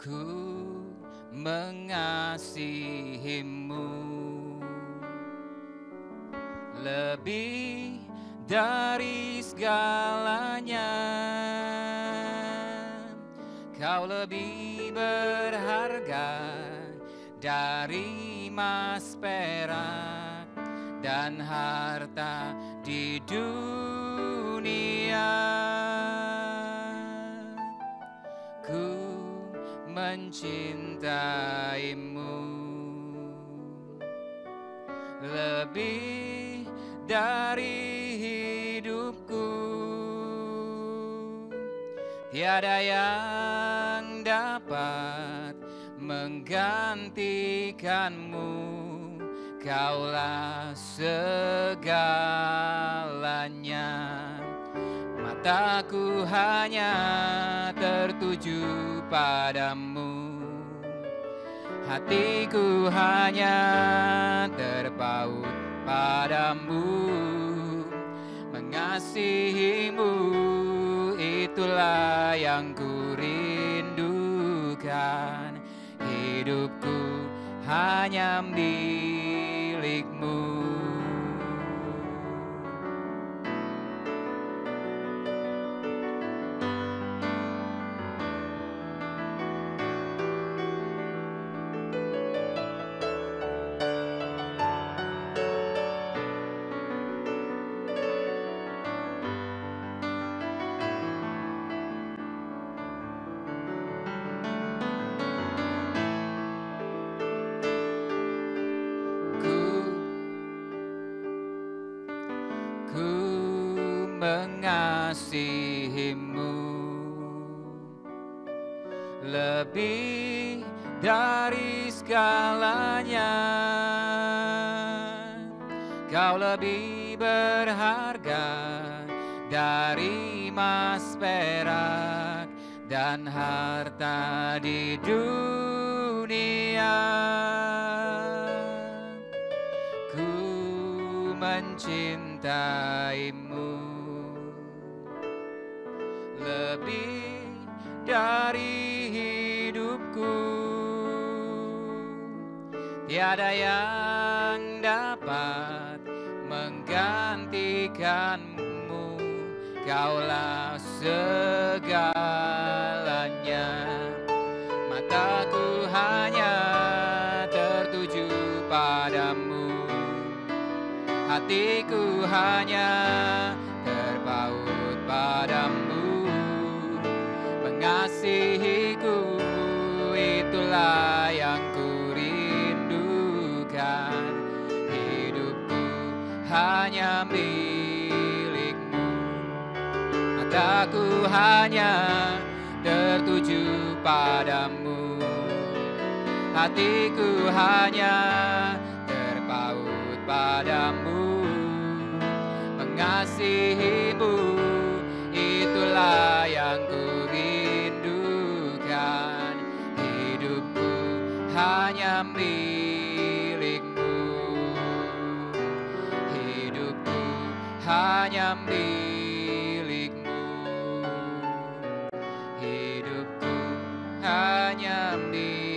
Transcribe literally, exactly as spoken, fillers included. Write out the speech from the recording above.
Ku mengasihi-Mu lebih dari segalanya. Kau lebih berharga dari emas, perak, dan harta di dunia. Ku mencintaimu lebih dari hidupku. Tiada yang dapat menggantikanmu. Kaulah segalanya. Mataku hanya tertuju padamu. Hatiku hanya terpaut padamu. Mengasihi-Mu, itulah yang ku rindukan. Hidupku hanya milikmu. Mengasihi-Mu lebih dari segalanya. Kau lebih berharga dari emas, perak, dan harta di dunia. Ku mencintaimu lebih dari hidupku. Tiada yang dapat menggantikanmu. Kaulah segalanya. Mataku hanya tertuju padamu. Hatiku hanya terpaut padamu. Mengasihiku, itulah yang ku rindukan. Hidupku hanya milikmu. Mataku hanya tertuju padamu. Hatiku hanya terpaut padamu. Mengasihimu, itulah yang ku hanya milikmu. Hidupku hanya milikmu. Hidupku hanya milikmu.